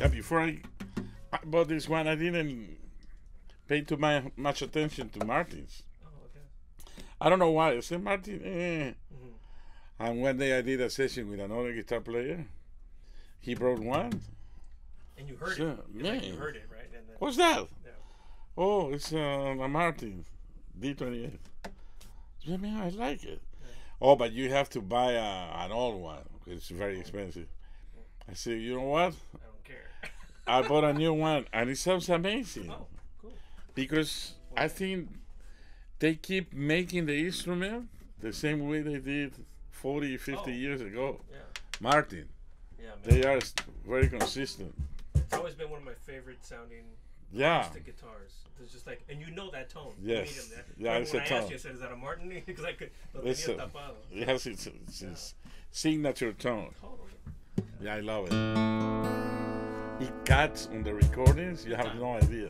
Yeah, before I bought this one, I didn't pay too much attention to Martins. Oh, okay. I don't know why. I said, Martin, mm-hmm. And one day I did a session with another guitar player. He brought one. And you heard it. Man. Like you heard it, right? And then what's that? Yeah. Oh, it's a Martin D28. I mean, I like it. Yeah. Oh, but you have to buy an old one. It's very expensive. Yeah. I said, you know what? I don't care. I bought a new one, and it sounds amazing. Oh, cool. Because I think they keep making the instrument the same way they did 40, 50 years ago. Yeah. Martin. Yeah, they are very consistent. It's always been one of my favorite sounding acoustic guitars. It's just like, and you know that tone. Yes. You when I asked you, I said, is that a Martin? Because I could. Yes, it's a signature tone. Totally. Yeah, I love it. It cuts on the recordings, you have no idea.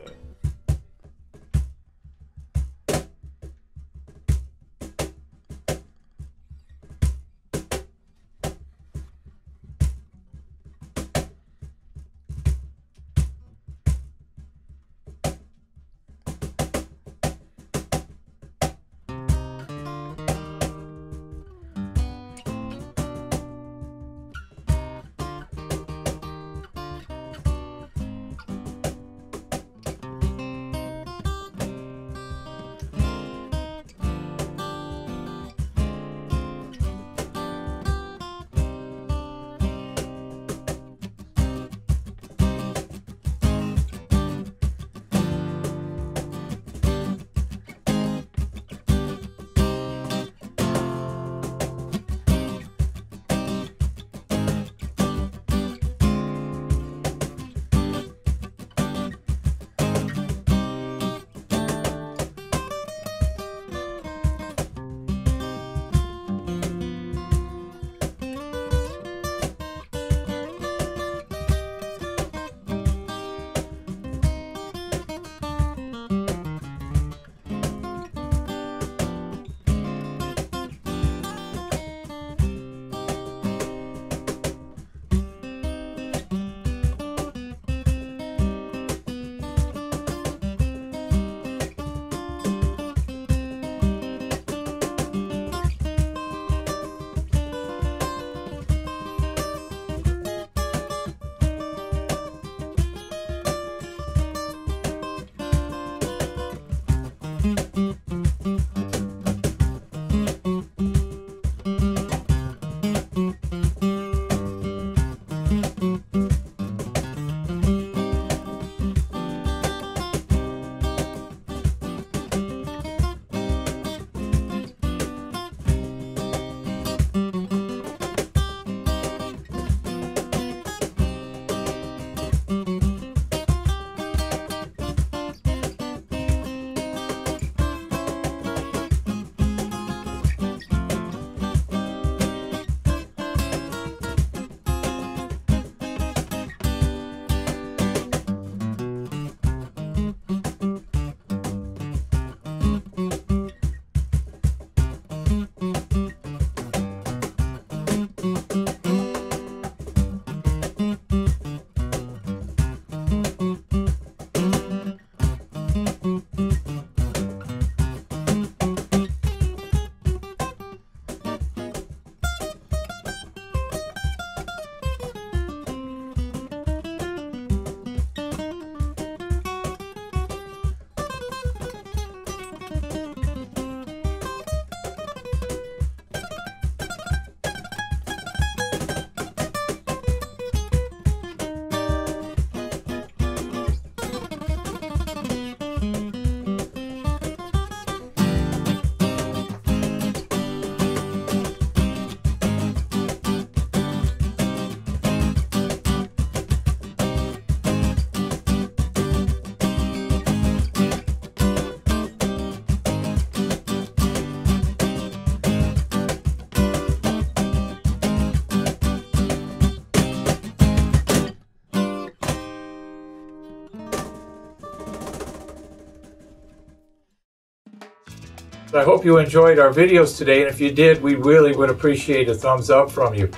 I hope you enjoyed our videos today, and if you did, we really would appreciate a thumbs up from you.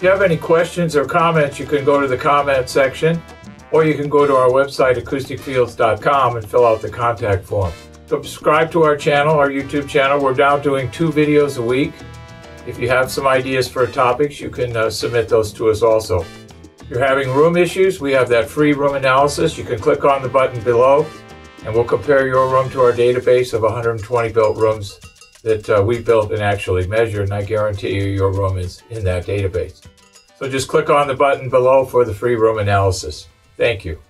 If you have any questions or comments, you can go to the comment section, or you can go to our website, AcousticFields.com, and fill out the contact form. Subscribe to our channel, our YouTube channel. We're now doing 2 videos a week. If you have some ideas for topics, you can submit those to us also. If you're having room issues, we have that free room analysis. You can click on the button below, and we'll compare your room to our database of 120 built rooms that we built and actually measured, and I guarantee you your room is in that database. So just click on the button below for the free room analysis. Thank you.